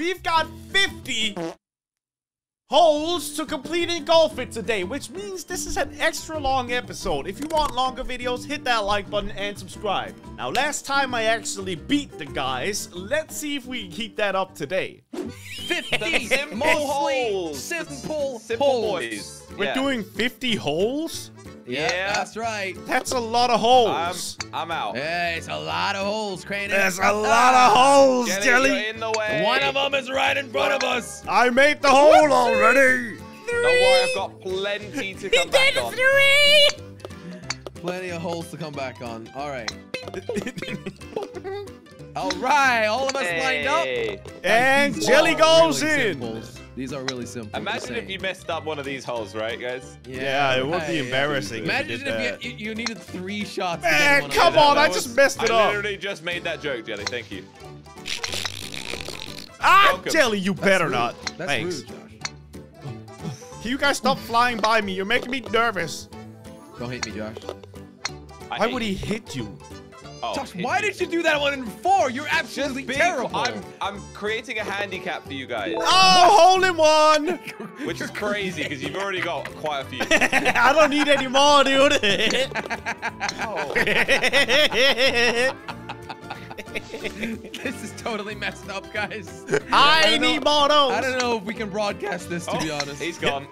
We've got 50 holes to complete in Golf It today, which means this is an extra long episode. If you want longer videos, hit that like button and subscribe. Now, last time I actually beat the guys. Let's see if we can keep that up today. 50 simple holes. Simple boys. We're doing 50 holes? Yeah, that's right. That's a lot of holes. I'm out. Yeah, it's a lot of holes, Crainer. There's a lot of holes, Jelly. You're in the way. One of them is right in front of us. I made the hole already. Don't worry, I've got plenty to come back on. Plenty of holes to come back on. All right. All right, all of us lined up. And Jelly goes in. These are really simple. Imagine if you messed up one of these holes, right, guys? Yeah, it would be embarrassing. Imagine if you needed 3 shots. Man, come on, I just messed it up. I literally just made that joke, Jelly. Thank you. Ah, Jelly, you better not. Thanks. Can you guys stop flying by me? You're making me nervous. Don't hit me, Josh. Why would he hit you? Oh, Josh, why did you do that 1 in 4? You're absolutely terrible. I'm creating a handicap for you guys. Oh, hole in one! Which is crazy because you've already got quite a few. I don't need any more, dude. This is totally messed up, guys. I need more those. I don't know if we can broadcast this, to be honest. He's gone.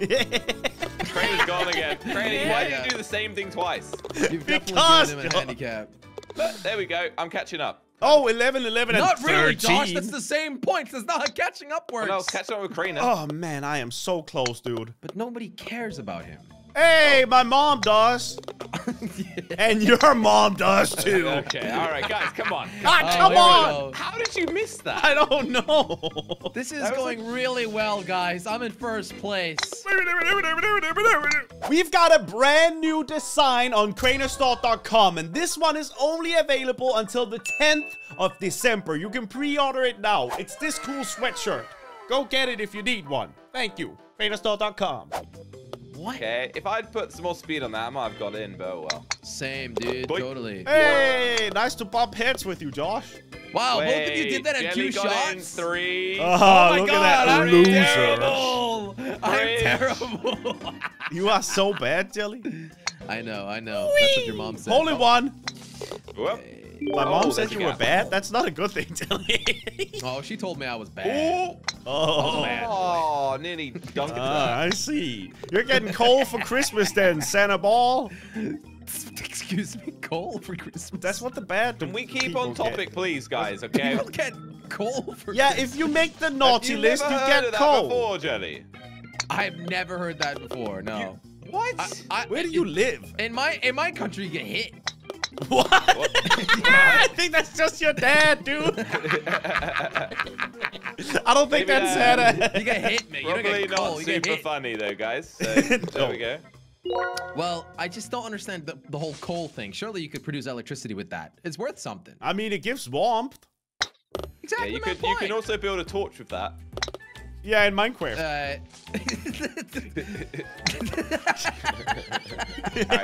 Crainer's gone again. Crainer, why do you do the same thing twice? You've definitely given him a handicap. But there we go. I'm catching up. Oh, 11, 11, and 13. Not really, Josh. That's the same points. That's not how catching up works. I was catching up with Crainer. Oh, man. I am so close, dude. But nobody cares about him. Hey, my mom does. And your mom does, too. Okay. All right, guys. Come on. Come on. How did you miss that? I don't know. This is going really well, guys. I'm in first place. We've got a brand new design on Crainerstore.com, and this one is only available until the 10th of December. You can pre-order it now. It's this cool sweatshirt. Go get it if you need one. Thank you. Crainerstore.com. What? Okay, if I'd put some more speed on that, I might have got in, but well. Same, dude. Boy. Totally. Hey, nice to bump heads with you, Josh. Wow, both of you did that in Jelly 2 shots. In 3. Oh, my look God, at that loser. Terrible. I'm terrible. You are so bad, Jelly. I know. Whee! That's what your mom said. Holy one. Okay. My mom said you were bad. That's not a good thing, Jelly. Oh, she told me I was bad. Oh, nearly dunked it. I see. You're getting coal for Christmas then, Santa Ball. Excuse me, coal for Christmas? That's what the bad people get. Can we keep on topic, please, guys, okay? People get coal for Christmas. Yeah, if you make the naughty list, you get coal. Have you never heard of that before, Jelly? I've never heard that before, no. What? Where do you live? In my country, you get hit. What? I think that's just your dad, dude. I don't think that's Santa. You get hit, man. Probably you don't get cold. Not super funny, though, guys. So, there we go. Well, I just don't understand the whole coal thing. Surely you could produce electricity with that. It's worth something. I mean, it gives warmth. Exactly. Yeah, you can also build a torch with that. Yeah, in Minecraft. Alright,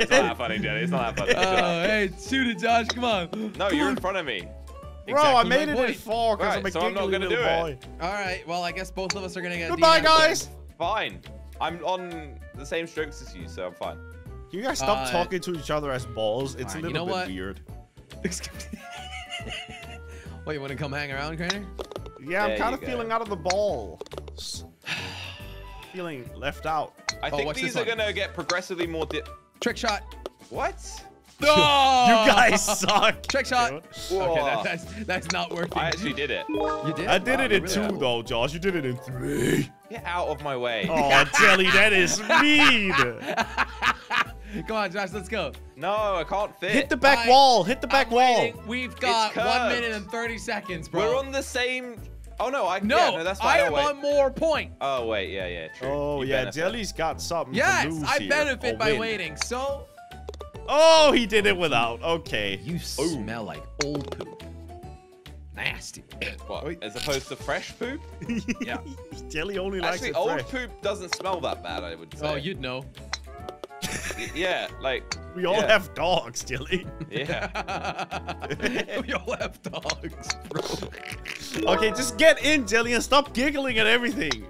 it's not that funny, Jelly. It's not that funny. Oh, hey, shoot it, Josh. Come on. No, you're in front of me. Exactly. Bro, I made it in 4 because I'm a giggly little boy. Alright, well, I guess both of us are going to get... Goodbye, guys. Fine. I'm on the same strokes as you, so I'm fine. Can you guys stop talking to each other as balls? It's a little bit weird. What, you want to come hang around, Crainer? Yeah, I'm kind of feeling out of the ball. Feeling left out. I think these are going to get progressively more trick shot. What? No! Oh! You guys suck. Trick shot. Okay, that's not working. I actually did it. You did? I did it in 2, though, Josh. You did it in 3. Get out of my way. Oh, Jelly, that is mean. Come on, Josh, let's go. No, I can't fit. Hit the back wall. Hit the back wall. Waiting. We've got 1 minute and 30 seconds, bro. We're on the same. Oh, no. No, that's fine. I am on more point. Oh, wait. Yeah, true. Oh, Jelly's got something to lose here. Yes, I benefit by waiting, so. Oh, he did it without. Okay. You smell like old poop. Nasty. What? As opposed to fresh poop? Yeah. Jelly only likes it fresh. Actually, old poop doesn't smell that bad, I would say. Oh, you'd know. Yeah, like we all have dogs, Jelly. Yeah, we all have dogs, bro. Okay, just get in, Jelly, and stop giggling at everything.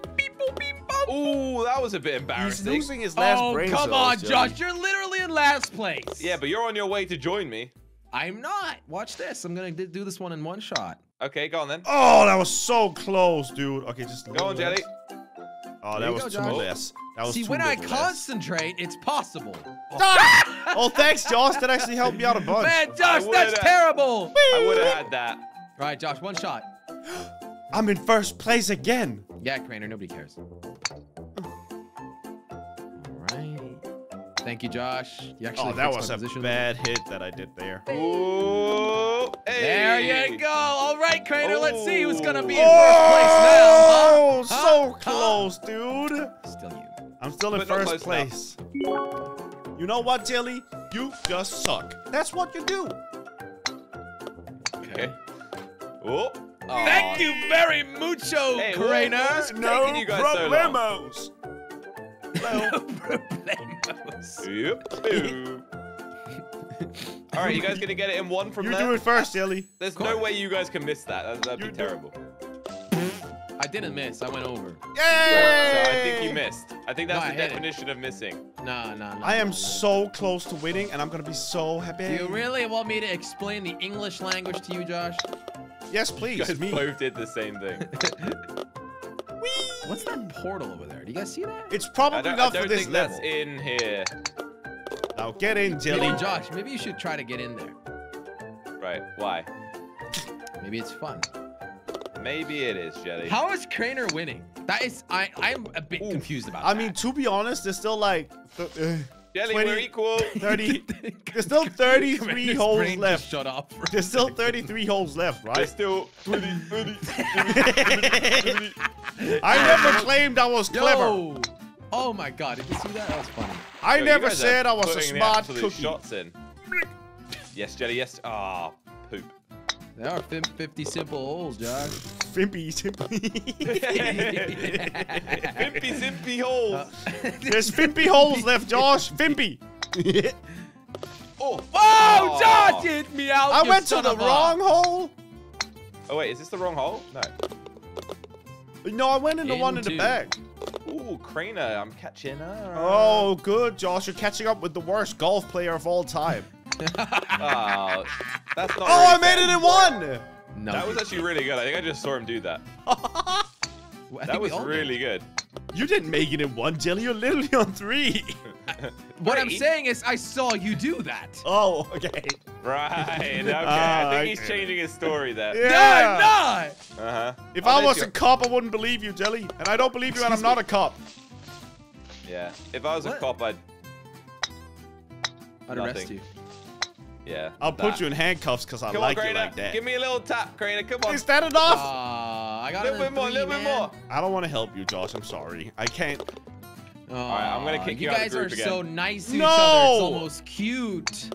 Ooh, that was a bit embarrassing. He's losing his last brain cells. Come on, Josh. You're literally in last place. Yeah, but you're on your way to join me. I'm not. Watch this. I'm going to do this one in one shot. Okay, go on then. Oh, that was so close, dude. Okay, just go on, Jelly. Oh, that was too less. See, when I concentrate, it's possible. Oh, thanks, Josh. That actually helped me out a bunch. Man, Josh, that's terrible. I would have had that. All right, Josh, one shot. I'm in first place again. Yeah, Crainer, nobody cares. All right. Thank you, Josh. You actually that was a bad hit that I did there. Ooh, hey. There you go. All right, Crainer, let's see who's going to be in first place now. Oh, so close, dude. Still you. I'm still in first place. You know what, Jelly? You just suck. That's what you do. Okay. Oh. Thank you very mucho, Crainer. No problemos. No problemos. All right, you guys gonna get it in one from there? You do it first, Jelly. There's no way you guys can miss that. That'd be terrible. I didn't miss. I went over. Yay! So I think you missed. I think that's the definition of missing. No. I am so close to winning, and I'm gonna be so happy. Do you really want me to explain the English language to you, Josh? Yes, please. You guys both did the same thing. What's that portal over there? Do you guys see that? It's probably not for this level. I don't think that's in here. Now get in, Jelly. Hey, Josh, maybe you should try to get in there. Right, why? Maybe it's fun. Maybe it is, Jelly. How is Crainer winning? That is, I'm a bit confused about that. I mean, to be honest, there's still like... Jelly, 20, we're equal. 30. There's still 33 holes left. Shut up. There's still 33 holes left, right? There's still 30. I never claimed I was clever. Oh my god, did you see that? That was funny. I never said I was a smart cookie. Shots in. Yes, Jelly, yes. Ah, poop. There are 50 simple holes, Josh. Fimpy holes. There's fimpy holes left, Josh. Fimpy. Oh, Josh hit me out. I went to the wrong hole. Oh, wait. Is this the wrong hole? No. No, I went in the one in the back. Ooh, Crainer. I'm catching up. Oh, good, Josh. You're catching up with the worst golf player of all time. That's not I made it in one. No, that was actually really good. I think I just saw him do that. That was really good. You didn't make it in one, Jelly. You're literally on three. What I'm saying is I saw you do that. Oh, okay. Right. Okay. I think he's changing his story there. Yeah. No, I'm not. If I was a cop, I wouldn't believe you, Jelly. And I don't believe you, and I'm not a cop. Yeah. If I was a cop, I'd arrest you. Yeah, I'll put you in handcuffs because I like you like that. Give me a little tap, Crainer. Come on. Is that enough? I got a little bit more, a little bit more. I don't want to help you, Josh. I'm sorry. I can't. All right, I'm going to kick you out of the group again. You guys are so nice to each other. It's almost cute.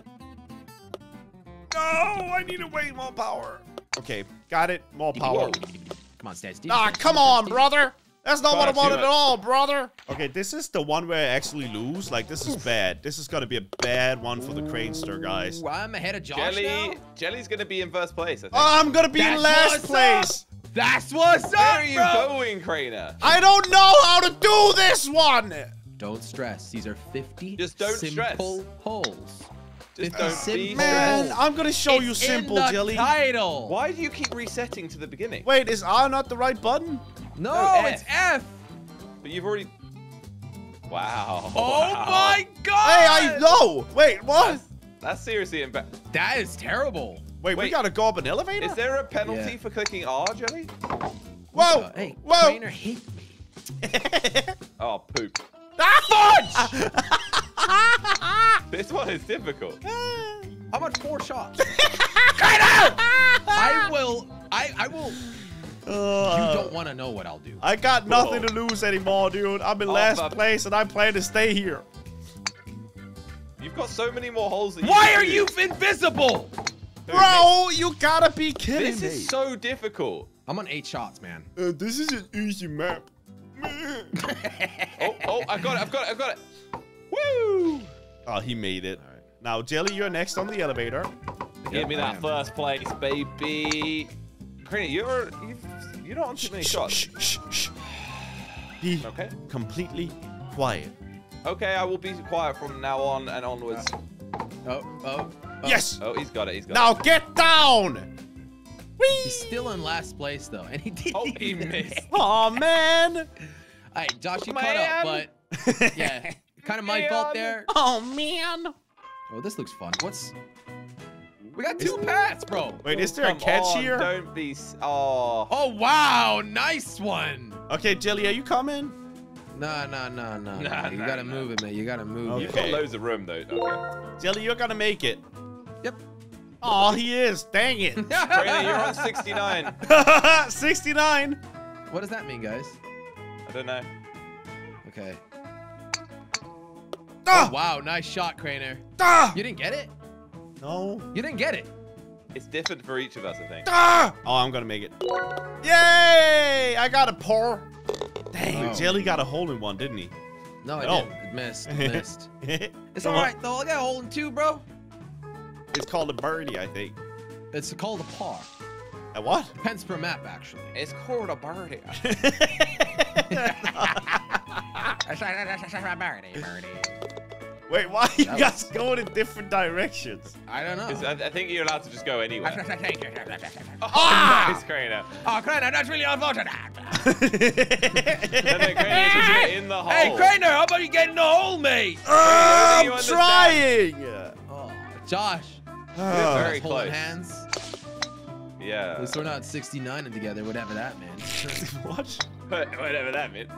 No, I need to way more power. Okay, got it. More power. Come on, Stats. Ah, come on, brother. That's not what I wanted at all, brother. Okay, this is the one where I actually lose. Like, this is bad. This is going to be a bad one for the Crainster, guys. Ooh, I'm ahead of Josh now? Jelly's going to be in first place, I think. Oh, I'm going to be in last place. That's what's up, Where are you going, Crainer? I don't know how to do this one. Don't stress. These are 50 simple holes. Just don't be man, I'm going to show you simple, Jelly. It's in the title. Why do you keep resetting to the beginning? Wait, is R not the right button? No, it's F. But you've already... Wow. Oh, my God. Hey, I know. Wait, what? That's seriously embarrassing. That is terrible. Wait, we got to go up an elevator? Is there a penalty for clicking R, Jelly? Whoa. Hey, Crainer hit me. Oh, poop. Ah, fudge! This one is difficult. I'm at 4 shots. Crainer! I will... you don't want to know what I'll do. I got nothing to lose anymore, dude. I'm in last place, and I plan to stay here. You've got so many more holes. Why are you invisible? Bro, you gotta be kidding me. This is so difficult. I'm on 8 shots, man. This is an easy map. I got it. I've got it. Woo! Oh, he made it. All right. Now, Jelly, you're next on the elevator. Give me that first place, baby. Crainer, you don't want too many shots. Be okay. Completely quiet. Okay, I will be quiet from now on and onwards. Yes! Oh, he's got it, Now get down! Whee! He's still in last place, though, and he didn't even miss. Aw, man! All right, Josh, you caught up, but yeah, kind of my fault there. Oh, man! Oh, this looks fun. What's... We got two paths, bro. Wait, is there a catch here? Don't be... Oh. Oh, wow. Nice one. Okay, Jelly, are you coming? No. You gotta move it, man. You gotta move it. You've got loads of room, though. Okay. Jelly, you're gonna make it. Yep. Oh, he is. Dang it. Crainer, you're on 69. 69. What does that mean, guys? I don't know. Okay. Oh, wow. Nice shot, Crainer. You didn't get it? No. You didn't get it. It's different for each of us, I think. Oh, I'm going to make it. Yay! I got a par. Dang, Jelly got a hole in one, didn't he? No, I didn't. It missed. It missed. It's all right, though. I got a hole in two, bro. It's called a birdie, I think. It's called a par. A what? Depends per map, actually. It's called a birdie. Birdie. Wait, why are you guys going in different directions? I don't know. I think you're allowed to just go anywhere. Nice, Crainer. Oh, Crainer, that's really unfortunate. No, Crainer, you should get in the hole. Hey, Crainer, how about you get in the hole, mate? I'm trying. Oh, Josh. We're very close. Hands. Yeah. At least we're not 69 together, whatever that means. What? Whatever that means.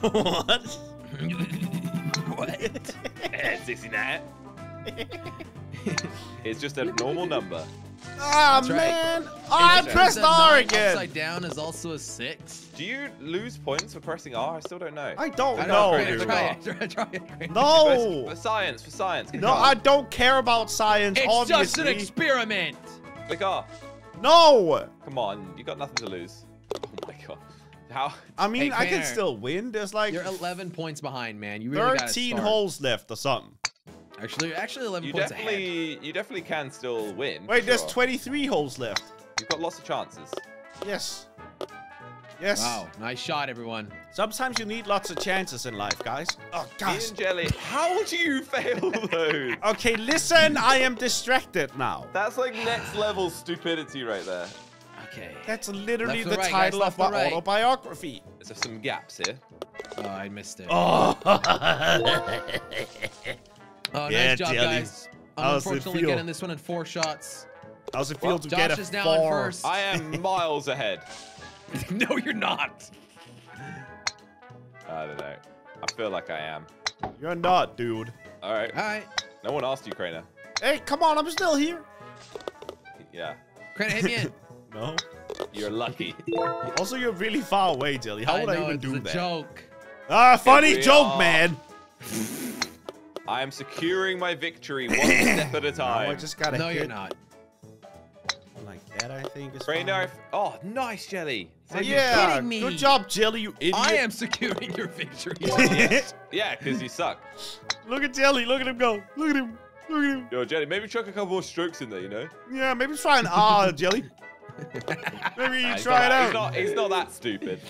What? What? 69. It's just a normal number. Ah, man. Right. Oh, I pressed R again. Upside down is also a 6. Do you lose points for pressing R? I still don't know. I don't know. Try it. No. For science. No, I don't care about science, obviously. It's just an experiment. Click R. No. Come on. You got nothing to lose. Oh, my God. How? I mean, hey, Crainer, I can still win. There's like you're 11 points behind, man. You really 13 holes left or something. Actually 11 points ahead. You definitely can still win. Wait, there's 23 holes left. You've got lots of chances. Yes. Wow, nice shot, everyone. Sometimes you need lots of chances in life, guys. Oh, gosh. Jelly, how do you fail those? Okay, listen, I am distracted now. That's like next level stupidity right there. Okay. That's literally the title of my autobiography. There's some gaps here. Oh, I missed it. Oh, nice job, guys. I'm unfortunately getting this one in 4 shots. How's it feel to get a 4? Josh is now in first. I am miles ahead. No, you're not. I don't know. I feel like I am. You're not, dude. All right. No one asked you, Crainer. Hey, come on. I'm still here. Yeah. Crainer, hit me in. No, you're lucky. Also, you're really far away, Jelly. How would I even do that? It's a joke. Ah, funny joke, man. I am securing my victory one step at a time. No, I just gotta hit. You're not. Like that, I think is fine. Oh, nice, Jelly. Are you kidding me? Good job, Jelly, you idiot. I am securing your victory. Yeah, because you suck. Look at Jelly. Look at him go. Look at him. Look at him. Yo, Jelly, maybe chuck a couple more strokes in there, you know? Yeah, maybe try an R, Jelly. Maybe you try it out. He's not that stupid.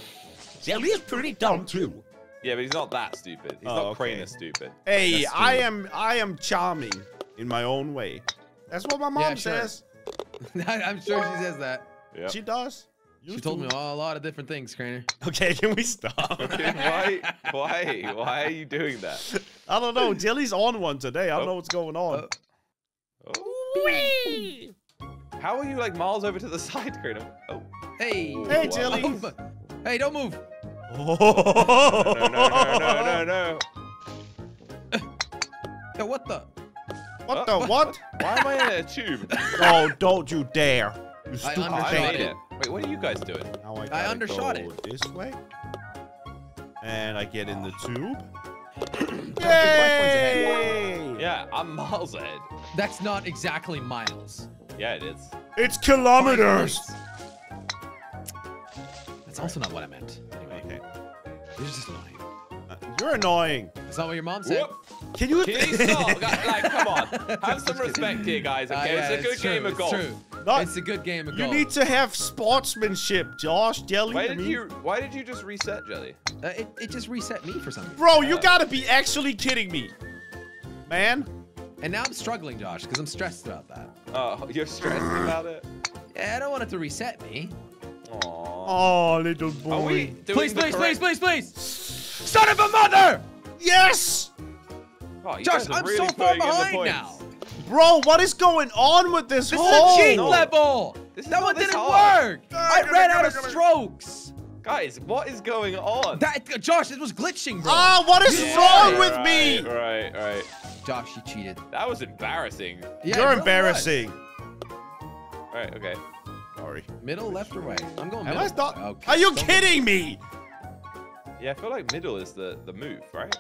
Jelly is pretty dumb too. Yeah, but he's not that stupid. He's not Crainer stupid. Hey, I am charming in my own way. That's what my mom says. I'm sure she says that. Yeah. She does. She told me a lot of different things, Crainer. Okay, can we stop? Okay, why are you doing that? I don't know. Jelly's on one today. I don't know what's going on. Whee! How are you like miles over to the side, Crainer? Oh. Hey. Hey, Jelly. Hey, don't move. Oh. No. What the? What the what? Why am I in a tube? Oh, don't you dare. You stupid thing. Wait, what are you guys doing? Now I undershot it. This way. And I get in the tube. Yay! Yeah, I'm miles ahead. That's not exactly miles. Yeah, it is. It's kilometers. That's also not what I meant. Anyway, you're just annoying. You're annoying. That's not what your mom said. Whoop. Can you stop? Like, come on. Have some respect here, guys. Okay, it's a good game of golf. It's true. Not, it's a good game of golf. You need to have sportsmanship, Josh, Jelly. Why did you just reset, Jelly? It just reset me for something. Bro, you gotta be actually kidding me, man. And now I'm struggling, Josh, because I'm stressed about that. Oh, you're stressed about it? Yeah, I don't want it to reset me. Aww. Oh, little boy. Please, son of a mother! Yes! Oh, Josh, I'm really so far behind now. Bro, what is going on with this hole? This is a cheat level. That one didn't work. I ran out of strokes. Guys, what is going on? Josh, it was glitching, bro. Ah, what is wrong with me? Right. Josh, you cheated. That was embarrassing. Yeah, you're embarrassing. All right, okay. Sorry. Middle, left, or right? I'm going middle. Okay. Are you kidding me? Yeah, I feel like middle is the move, right?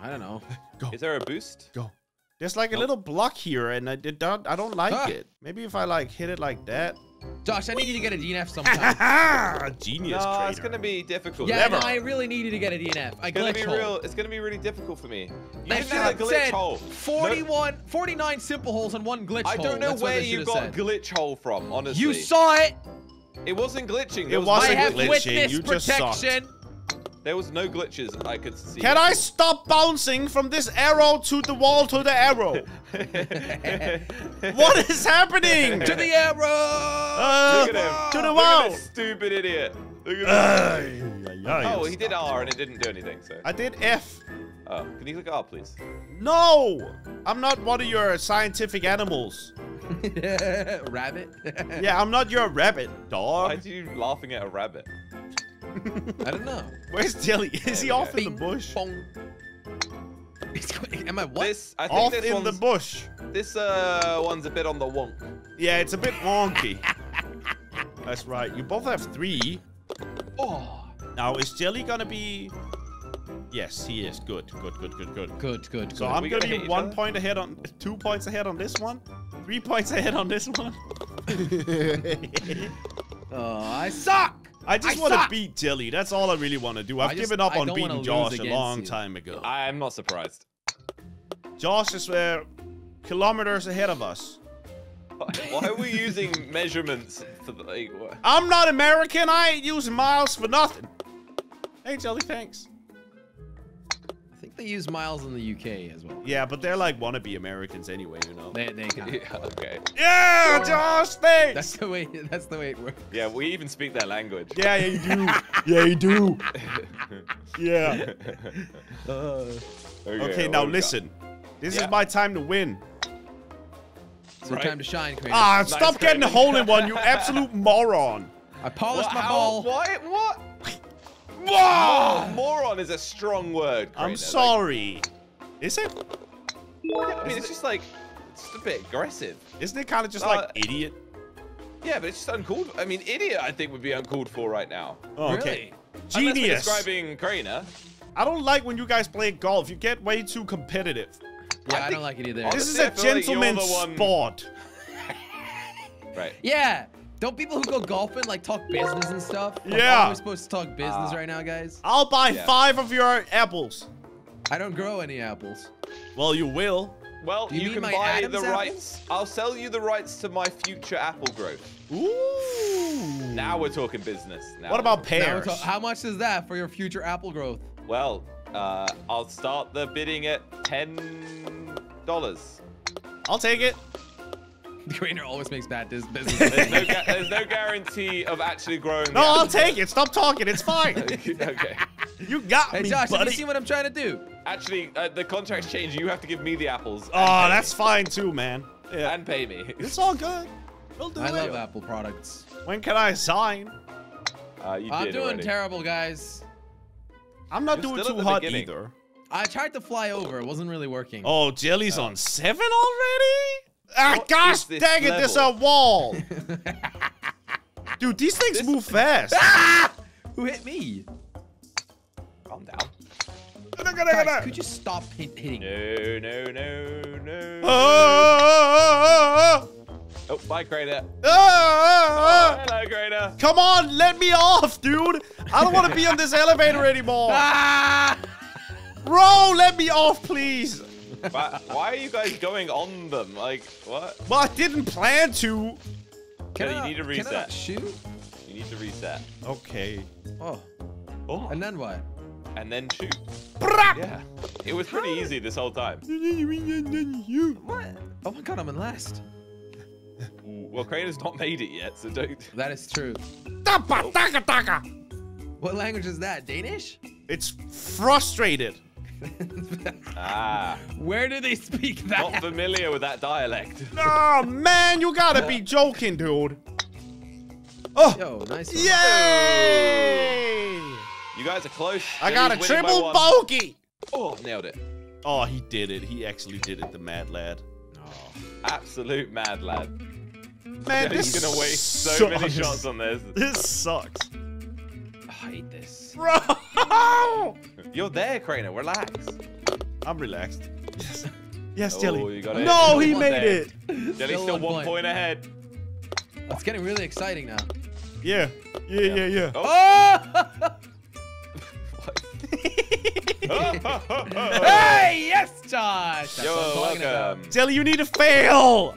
I don't know. Go. Is there a boost? Go. There's like a little block here, and I don't like it. Maybe if I like hit it like that. Josh, I need you to get a DNF sometime. Genius trader. It's gonna be difficult. Yeah, no, I really needed to get a DNF. I glitched hole. It's gonna be really difficult for me. You should have glitch hole. 49 simple holes and one glitch hole. I don't know where you got glitch hole from, honestly. You saw it. It wasn't glitching. It wasn't glitching. You just protection. There was no glitches I could see. Can I stop bouncing from this arrow to the wall to the arrow? What is happening? To the arrow! Look at him. To the wall! Look at this stupid idiot. Look at oh, he did R and it didn't do anything. So I did F. Oh, can you click R, please? No! I'm not one of your scientific animals. Rabbit? Yeah, I'm not your rabbit, dog. Why are you laughing at a rabbit? I don't know. Where's Jelly? Is he off in the bush? Am I what? I think off in the bush. This one's a bit on the wonk. Yeah, it's a bit wonky. That's right. You both have 3. Oh. Now, is Jelly gonna be... Yes, he is. Good. So I'm gonna be 1 point ahead on... 2 points ahead on this one. 3 points ahead on this one. Oh, I suck! I just want to beat Jelly. That's all I really want to do. I've given up on beating Josh a long time ago. I'm not surprised. Josh is kilometers ahead of us. Why are we using measurements? I'm not American. I ain't using miles for nothing. Hey, Jelly, thanks. I think they use miles in the UK as well. Yeah, but they're like wannabe Americans anyway, you know. They kind of okay. Yeah, Josh, thanks. That's the way it works. Yeah, we even speak their language. Yeah, you do. Yeah, you do. Yeah. Okay, now listen. This is my time to win. It's your time to shine, Crainer. Ah, stop getting a hole in one, you absolute moron. I polished my ball. What? Whoa! Oh, moron is a strong word, Crainer. I'm sorry. Like, is it? Yeah, I mean, it's just a bit aggressive. Isn't it kind of just like idiot? Yeah, but it's just uncalled. I mean, idiot, I think, would be uncalled for right now. Oh, okay. Really? Genius. Unless we're describing Crainer. I don't like when you guys play golf. You get way too competitive. Yeah, I don't like it either. This is a gentleman's sport. Right. Yeah. Don't people who go golfing like talk business and stuff? Like, yeah. We're supposed to talk business right now, guys. I'll buy 5 of your apples. I don't grow any apples. Well, you will. Well, you can buy Adam's rights. I'll sell you the rights to my future apple growth. Ooh. Now we're talking business. Now what about pears? How much is that for your future apple growth? Well, I'll start the bidding at $10. I'll take it. Crainer always makes bad business. There's no guarantee of actually growing. No, I'll take it. Stop talking. It's fine. Okay. You got me, Josh, buddy. Have you seen what I'm trying to do? Actually, the contract's changing. You have to give me the apples. Oh, that's fine too, man. Yeah. And pay me. It's all good. We'll do it. I love Apple products. When can I sign? I'm doing terrible, guys. I'm not doing too hot either. I tried to fly over. It wasn't really working. Oh, Jelly's on 7 already? Ah, gosh dang it, there's a wall. Dude, these things move fast. Ah! Who hit me? Calm down. Guys, could you stop hitting? No. Oh, bye, Crainer. Hello, Crainer. Come on, let me off, dude. I don't want to be on this elevator anymore. Ah! Bro, let me off, please. Why are you guys going on them? Like, what? Well, I didn't plan to. You need to reset. Can I not shoot? You need to reset. Okay. Oh. Oh. And then what? And then shoot. Yeah. It was pretty easy this whole time. What? Oh my god, I'm in last. Well, Crainer's not made it yet, so don't. That is true. What language is that? Danish? It's frustrated. Where do they speak that? Not familiar with that dialect. Oh, man, you gotta be joking, dude. Oh, yo, nice one. Yay! You guys are close. I got a triple bogey. Oh, nailed it. Oh, he did it. He actually did it, the mad lad. Oh, absolute mad lad. Man, this is gonna waste so many shots on this. This sucks. I hate this. Bro! You're there, Crainer. Relax. I'm relaxed. Yes. Yes, Jelly. No, he made it. Jelly's still 1 point ahead. It's getting really exciting now. Yeah. Yeah. Oh! Hey, yes, Josh. That's what I'm welcome. Jelly, you need to fail.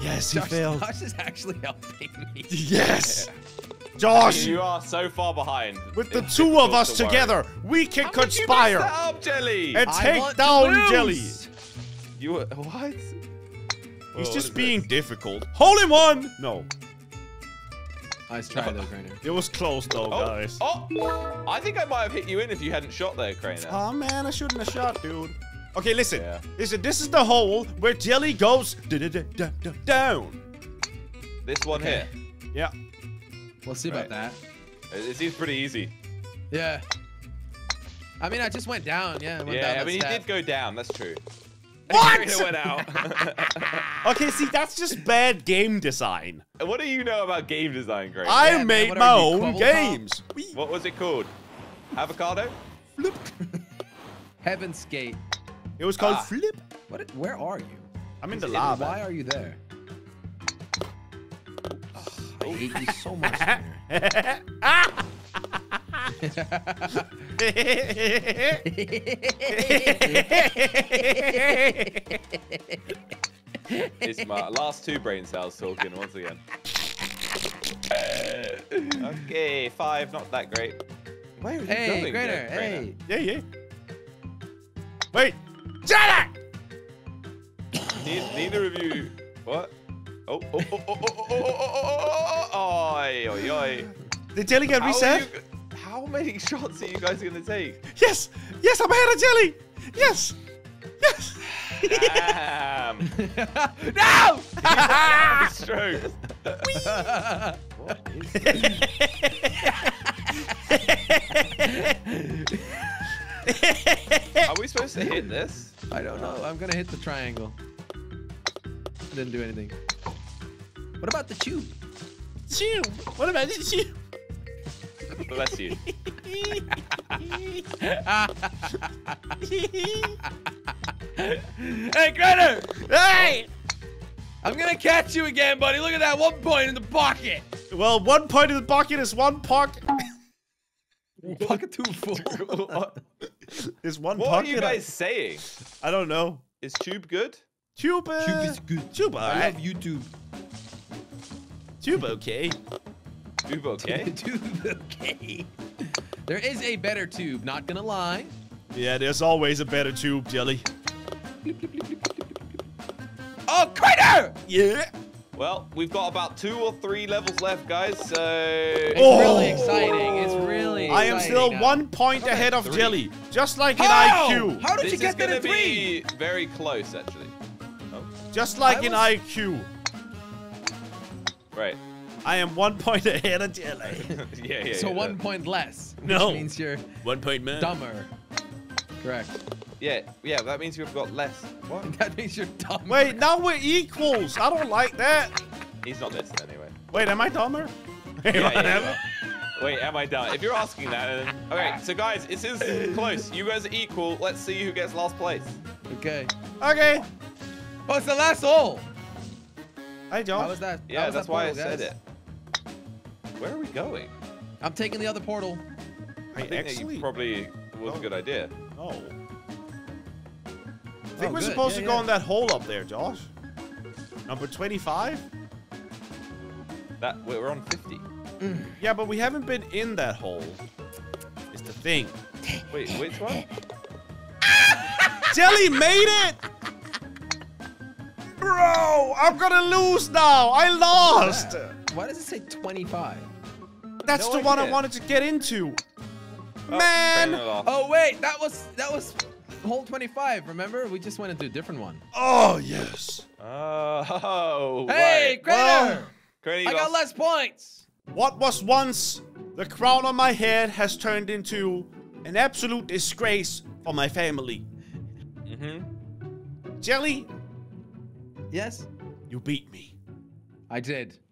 Yes, he failed. Josh is actually helping me. Yes. Yeah. Josh. You are so far behind. With the two of us together, we can conspire. You up, Jelly? And take down Jelly. You were, what? He's just being difficult. Hole in one. No. Nice try though, Crainer. It was close though, guys. Oh, I think I might have hit you in if you hadn't shot there, Crainer. Oh man, I shouldn't have shot, dude. Okay, listen. Yeah. Listen, this is the hole where Jelly goes down. This one here. Yeah. We'll see about that. It seems pretty easy. Yeah. I mean, I just went down. Yeah. I mean, he did go down. That's true. What? Crainer went out. Okay, see, that's just bad game design. What do you know about game design, Crainer? I made my own games. What was it called? Avocado? Flip. Heaven's Gate. It was called Flip. What? Where are you? I'm in the lava. Why are you there? Oh, I hate you so much. It's my last 2 brain cells talking once again. Okay, 5, not that great. Where are you going, Crainer? Hey. Yeah. Wait, Jelly! Neither of you. What? Oh. Did Jelly get reset? How many shots are you guys gonna take? Yes, I'm ahead of Jelly. Yes. Damn. No! Strokes. What is this? Are we supposed to hit this? I don't know. I'm gonna hit the triangle. Didn't do anything. What about the tube? Tube. What about the tube? Bless you. Hey, Crainer! Hey! I'm gonna catch you again, buddy. Look at that 1 point in the pocket. Well, 1 point in the pocket is 1 pocket. Pocket too full. Is 1 pocket. What are you guys saying? I don't know. Is tube good? Tube is good. Tube. I love YouTube. Tube okay. Tube okay? Tube okay. There is a better tube, not gonna lie. Yeah, there's always a better tube, Jelly. Oh, Crainer! Yeah. Well, we've got about 2 or 3 levels left, guys, so... It's really exciting. It's really exciting. I am still 1 point ahead of Jelly, just like in IQ. How did you get there in 3? This is gonna be very close, actually. Oh. Just like in IQ. Right. I am 1 point ahead of Jelly. yeah. So 1 point less. Which means you're 1 point man. Dumber. Correct. Yeah, that means you've got less. What? That means you're dumber. Wait, now we're equals. I don't like that. He's not listening anyway. Wait, am I dumber? Wait, am I dumb? If you're asking that, then... Okay, so guys, this is close. You guys are equal. Let's see who gets last place. Okay. Oh, it's the last hole. Hi, Josh. How was that? Yeah, that's why I said it. Where are we going? I'm taking the other portal. I think that probably was a good idea. Oh. think we're supposed to go on that hole up there, Josh. Number 25? That we're on 50. Yeah, but we haven't been in that hole. It's the thing. Wait, which one? Jelly made it! Bro, I'm gonna lose now. I lost. Why does it say 25? That's the one I wanted to get into. Oh, man. Oh wait, that was hole 25. Remember, we just went into a different one. Oh yes. Oh. Hey, Crainer! I got less points. What was once the crown on my head has turned into an absolute disgrace for my family. Jelly. Yes? You beat me. I did.